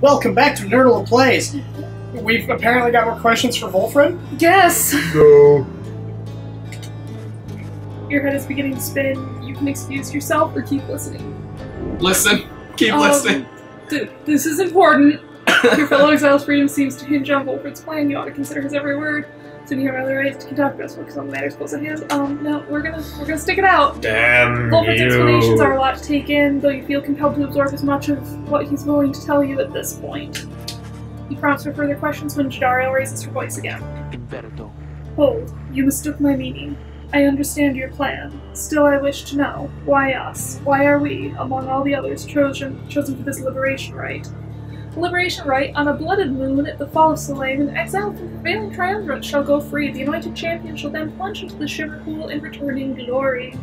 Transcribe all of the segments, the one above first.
Welcome back to NerdoloPlays. We've apparently got more questions for Volfred? Yes! No. Your head is beginning to spin. You can excuse yourself or keep listening. Listen. Keep listening. This is important. Your fellow exile's freedom seems to hinge on Volfred's plan. You ought to consider his every word. So you have other rights to conduct best focus on the matters close at hand. No, we're gonna stick it out. Damn. Volfred's explanations are a lot to take in, though you feel compelled to absorb as much of what he's willing to tell you at this point. He prompts for further questions when Jodariel raises her voice again. Inverto. Hold. You mistook my meaning. I understand your plan. Still, I wish to know. Why us? Why are we, among all the others, chosen for this liberation rite? Liberation rite on a blooded moon at the fall of Selene, and exiled from the prevailing triumvirate shall go free. The anointed champion shall then plunge into the shiver pool in returning glory.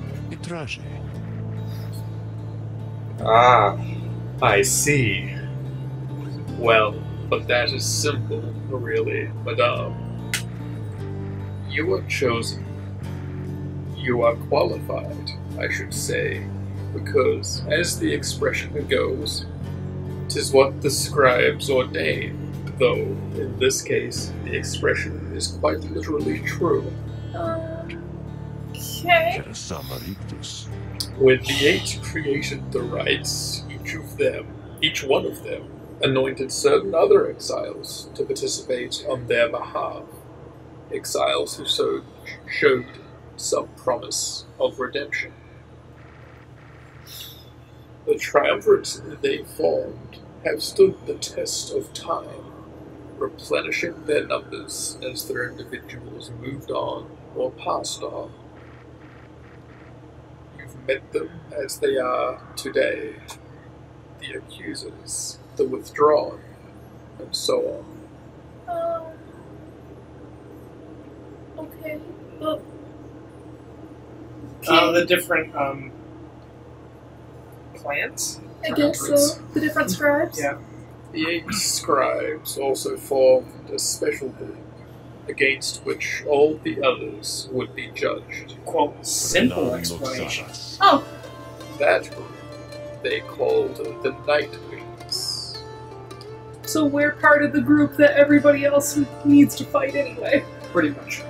Ah, I see. Well, but that is simple, really, madame. You are chosen. You are qualified, I should say, because, as the expression goes, 'tis what the scribes ordain, though, in this case, the expression is quite literally true. Okay. When the eight created the rites, each one of them, anointed certain other exiles to participate on their behalf. Exiles who so showed some promise of redemption. The triumvirates they formed have stood the test of time, replenishing their numbers as their individuals moved on or passed on. You've met them as they are today, the accusers, the withdrawn, and so on. Okay, well... Okay. The different, plants? I guess so. The different scribes? Yeah. The eight scribes also formed a special group against which all the others would be judged. Quote, simple explanation. Oh! That group they called the Nightwings. So we're part of the group that everybody else needs to fight anyway. Pretty much.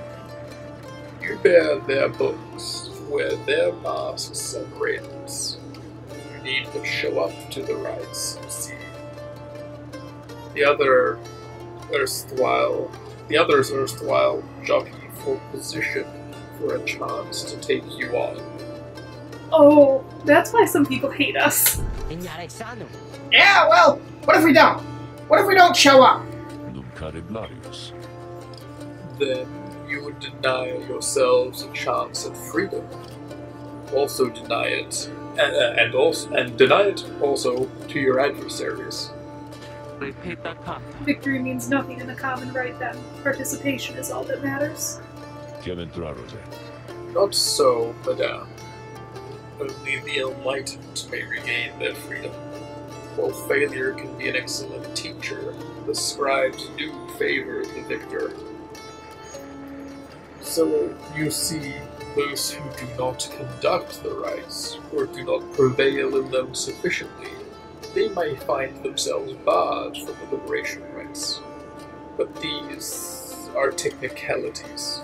You bear their books, wear their masks and rails. Need but show up to the rites and see. The others erstwhile jockey for position for a chance to take you on. Oh, that's why some people hate us. Yeah, well, what if we don't? What if we don't show up? Then you would deny yourselves a chance at freedom. Also deny it. And deny it also to your adversaries. Victory means nothing in the common right then. Participation is all that matters. Not so, madame. Only the enlightened may regain their freedom. While failure can be an excellent teacher, the scribes do favor the victor. So, you see, those who do not conduct the rites, or do not prevail in them sufficiently, they may find themselves barred from the liberation rites. But these are technicalities.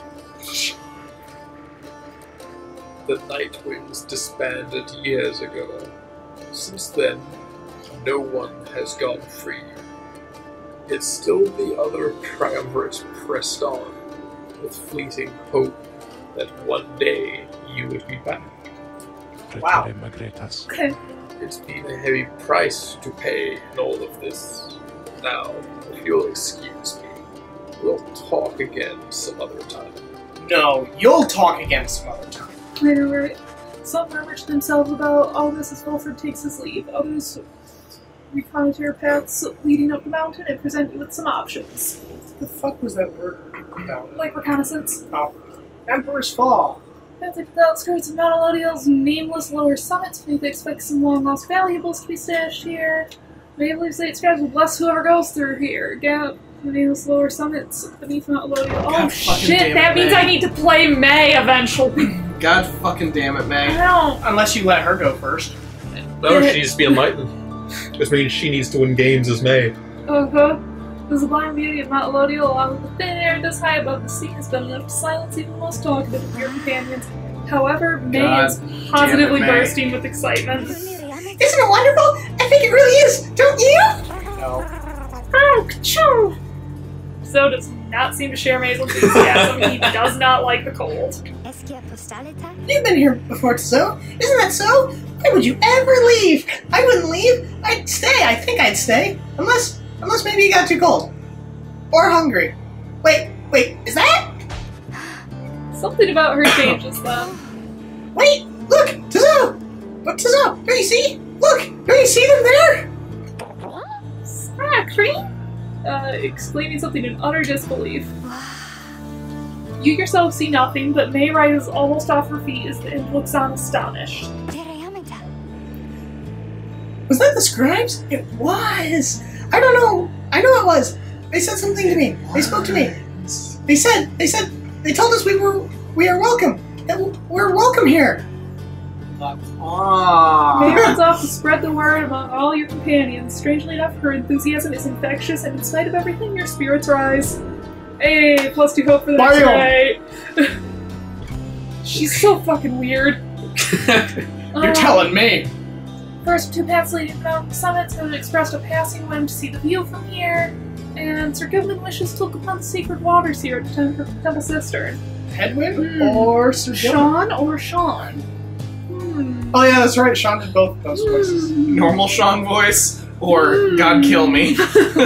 The Nightwings disbanded years ago. Since then, no one has gone free. Yet still the other triumvirate pressed on, with fleeting hope that one day you would be back. Wow. Okay. It's been a heavy price to pay in all of this. Now, if you'll excuse me, we'll talk again some other time. No, you'll talk again some other time. Later, where some murmur to themselves about all this as Volfred takes his leave. Others reconnoiter your paths leading up the mountain and present you with some options. What the fuck was that word about? Like reconnaissance? Oh. Emperor's Fall. That's like the outskirts of Mount Elodio's nameless lower summits. We expect some long-lost valuables to be stashed here. Maybe the state scribes will bless whoever goes through here. Gap, the nameless lower summits beneath Mount Elodio. God, oh shit, that means May. I need to play May eventually. God fucking damn it, May. No. Unless you let her go first. No, she needs to be enlightened. Which means she needs to win games as May. There's a blind beauty of Mount Elodio along with the thin air that's high above the sea has been enough to silence even the most talkative of your companions. However, Mae is positively bursting with excitement. Isn't it wonderful? I think it really is, don't you? No. Oh, ka-choo! So does not seem to share Mae's enthusiasm. He does not like the cold. You've been here before, Ti'zo. Isn't that so? Why would you ever leave? I wouldn't leave. I'd stay. I think I'd stay. Unless maybe you got too cold. Or hungry. Wait, is that? Something about her changes, though. Wait, look, Ti'zo! But Ti'zo, don't you see? Look, don't you see them there? Cream? Exclaiming something in utter disbelief. You yourself see nothing, but Mae rises almost off her feet and looks on astonished. Was that the scribes? It was! I don't know. I know it was. They said something to me. They spoke to me. They said, they told us we are welcome. That we're welcome here. Mae runs off to spread the word among all your companions. Strangely enough, her enthusiasm is infectious, and in spite of everything, your spirits rise. Hey, plus 2 hope for the next night. She's so fucking weird. You're telling me. First, two paths leading to mountain summits who expressed a passing whim to see the view from here, and Sir Gilman wishes to look upon the sacred waters here at the Temple Cistern. Hedwyn or Sir Gilman? Sean. Oh yeah, that's right, Sean did both of those voices. Normal Sean voice, or God kill me. We'll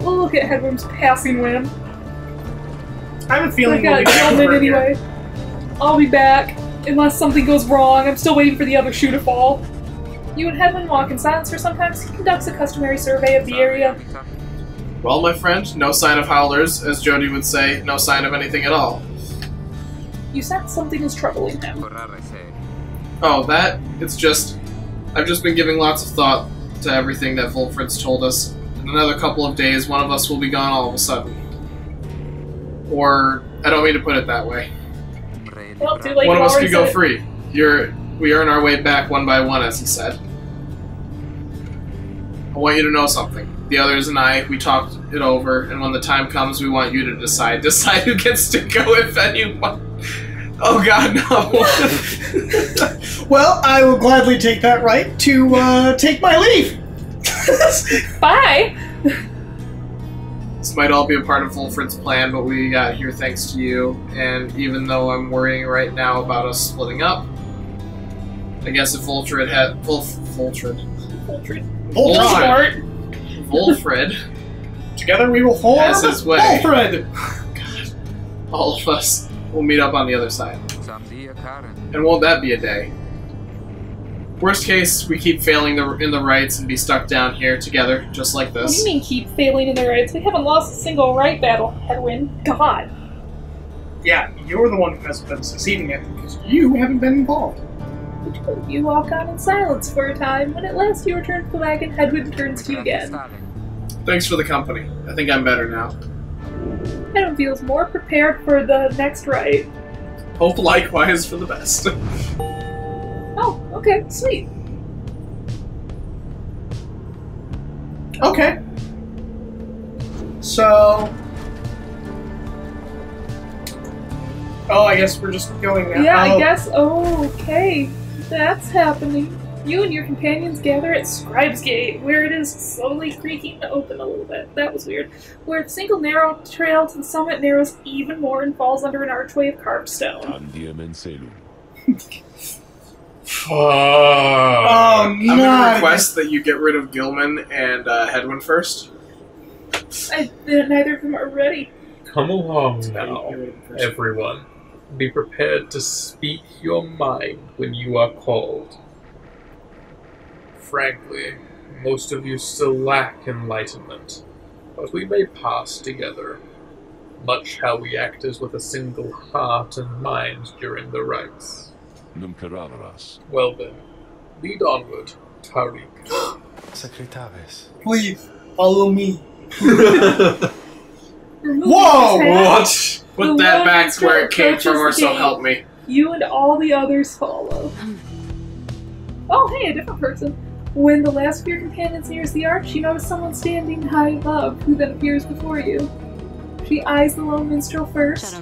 look at Hedwyn's passing whim. I have a feeling we'll be back over anyway. I'll be back, unless something goes wrong. I'm still waiting for the other shoe to fall. You and Hedwyn walk in silence for some time as he conducts a customary survey of the area. Well, my friend, no sign of howlers, as Jody would say, no sign of anything at all. You sense something is troubling him. Oh, that? It's just... I've just been giving lots of thought to everything that Volfred's told us. In another couple of days, one of us will be gone all of a sudden. Or... I don't mean to put it that way. Well, too late. One of us could go free. We earn our way back one by one, as he said. I want you to know something. The others and I, we talked it over, and when the time comes, we want you to decide. Decide who gets to go, if anyone. Oh god, no. Well, I will gladly take that right to take my leave. Bye. This might all be a part of Volfred's plan, but we got here thanks to you, and even though I'm worrying right now about us splitting up, I guess if Volfred had... Volfred. Together we will form Volfred! God. All of us will meet up on the other side. And won't that be a day? Worst case, we keep failing in the rights and be stuck down here together, just like this. What do you mean keep failing in the rights? We haven't lost a single right battle, Hedwyn. God. Yeah, you're the one who has been succeeding at it, because you haven't been involved. You walk on in silence for a time. When at last you return to the wagon, Hedwyn turns to you again. Thanks for the company. I think I'm better now. Hedwyn feels more prepared for the next ride. Hope likewise for the best. Oh, okay, sweet. Okay. So... Oh, I guess we're just going now. Yeah, I guess. Oh, okay. That's happening. You and your companions gather at Scribe's Gate, where it is slowly creaking open a little bit. That was weird. Where a single narrow trail to the summit narrows even more and falls under an archway of carved stone. Oh, no. I'm gonna request that you get rid of Gilman and Hedwyn first. Neither of them are ready. Come along now, everyone. Be prepared to speak your mind when you are called. Frankly, most of you still lack enlightenment, but we may pass together, much how we act is with a single heart and mind during the rites. Well then, lead onward, Tariq. Please, follow me. Whoa! What? Put that back where it came from, or so help me. You and all the others follow. Oh, hey, a different person. When the last of your companions nears the arch, you notice someone standing high above, who then appears before you. She eyes the lone minstrel first.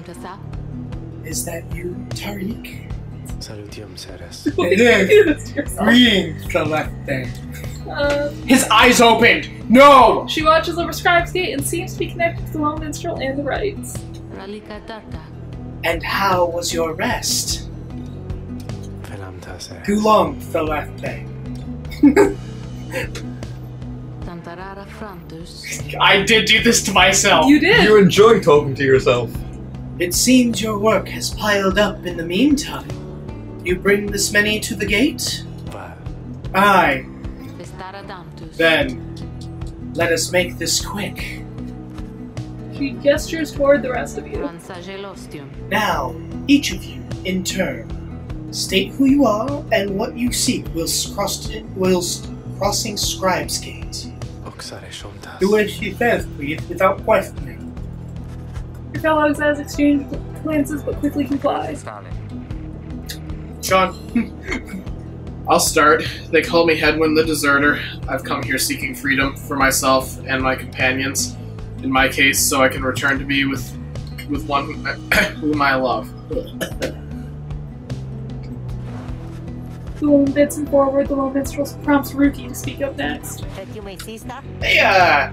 Is that you, Tariq? His eyes opened! No! She watches over Scribe's Gate and seems to be connected to the lone minstrel and the rites. And how was your rest? Too long, Celeste. I did do this to myself. You did. You enjoy talking to yourself. It seems your work has piled up in the meantime. You bring this many to the gate? Aye. Then, let us make this quick. She gestures toward the rest of you. Now, each of you, in turn, state who you are and what you seek whilst crossing Scribe's Gate. Do as she says, please, without questioning. Your fellows has exchanged glances but quickly complies. Sean, I'll start. They call me Hedwyn the Deserter. I've come here seeking freedom for myself and my companions, in my case, so I can return to be with one whom I love. The woman bids him forward. The lone minstrel prompts Rukey to speak up next. Hey, I'm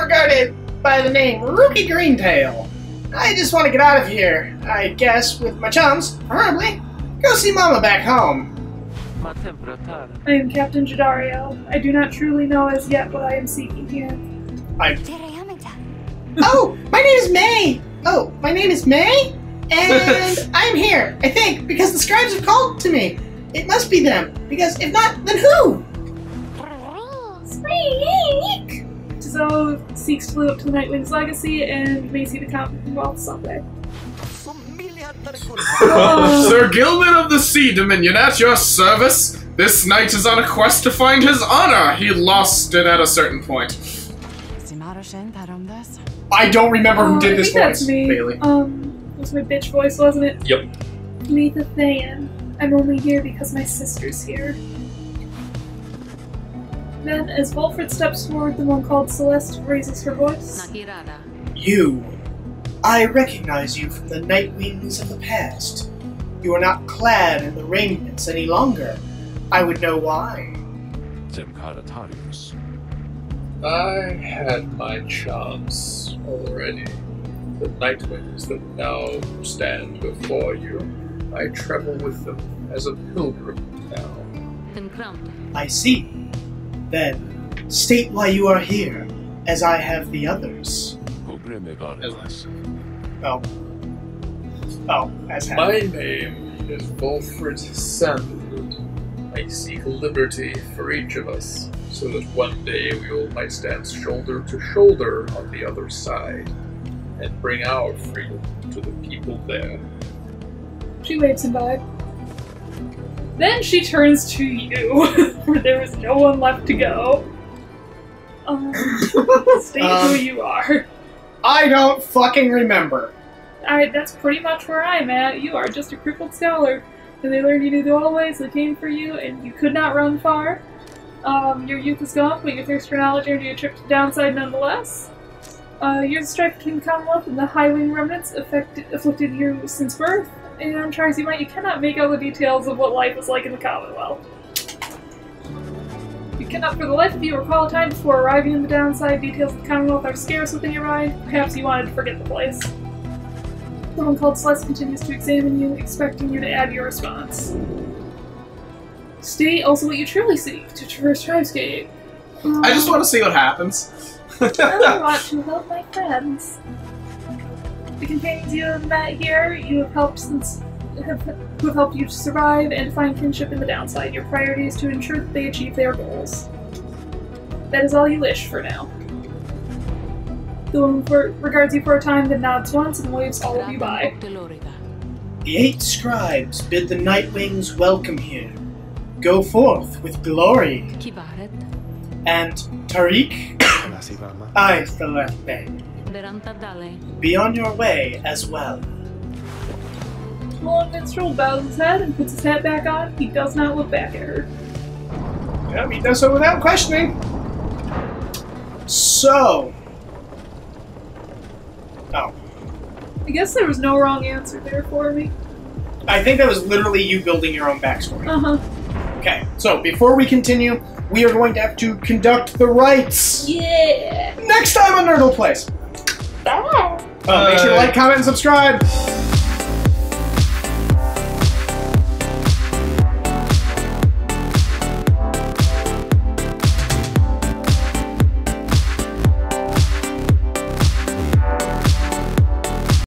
regarded by the name Rukey Greentail. I just want to get out of here, I guess, with my chums, preferably. Go see Mama back home. I am Captain Jodariel. I do not truly know as yet what I am seeking here. Oh, my name is Mae! Oh, my name is Mae? And I'm here, I think, because the scribes have called to me. It must be them, because if not, then who? Ti'zo seeks to live up to the Nightwings' legacy and may see the Commonwealth someday. Sir Gilman of the Sea Dominion, at your service. This knight is on a quest to find his honor. He lost it at a certain point. I don't remember who did this voice. That's me. Bailey. It was my bitch voice, wasn't it? Yep. Meet Thayan. I'm only here because my sister's here. Then, as Volfred steps forward, the one called Celeste raises her voice. You. I recognize you from the Nightwings of the past. You are not clad in the raiments any longer. I would know why. Zemkaratarius. I had my chance already. The Nightwings that now stand before you, I travel with them as a pilgrim now. I see. Then, state why you are here, as I have the others. My name is Volfred Sandalwood. I seek liberty for each of us, so that one day we all might stand shoulder to shoulder on the other side, and bring our freedom to the people there. She waves him by. Then she turns to you, where there is no one left to go. State who you are. I don't fucking remember. Alright, that's pretty much where I'm at. You are just a crippled scholar. And they learned you knew the old ways, they came for you, and you could not run far. Your youth is gone, but your thirst for knowledge earned you a trip to the downside nonetheless. Years of strife between the Commonwealth and the High Wing remnants afflicted you since birth. And try as you might, you cannot make out the details of what life was like in the Commonwealth. You cannot for the life of you recall a time before arriving in the downside. Details of the Commonwealth are scarce within your mind. Perhaps you wanted to forget the place. Someone called Celeste continues to examine you, expecting you to add your response. State also what you truly seek to traverse Scribe's Gate. I just want to see what happens. I want to help my friends. The companions you have met here, who have helped you to survive and find kinship in the downside. Your priority is to ensure that they achieve their goals. That is all you wish for now. The woman regards you for a time, then nods once and waves all of you by. The 8 scribes bid the Nightwings welcome here. Go forth with glory. And Tariq, I Celeste. Be on your way as well. The lone minstrel bows his head and puts his hat back on. He does not look back at her. Yep, he does so without questioning. So. Oh. I guess there was no wrong answer there for me. I think that was literally you building your own backstory. Uh-huh. Okay, so before we continue, we are going to have to conduct the rites. Yeah. Next time on NerdoloPlays. Bye. Make sure to like, comment, and subscribe.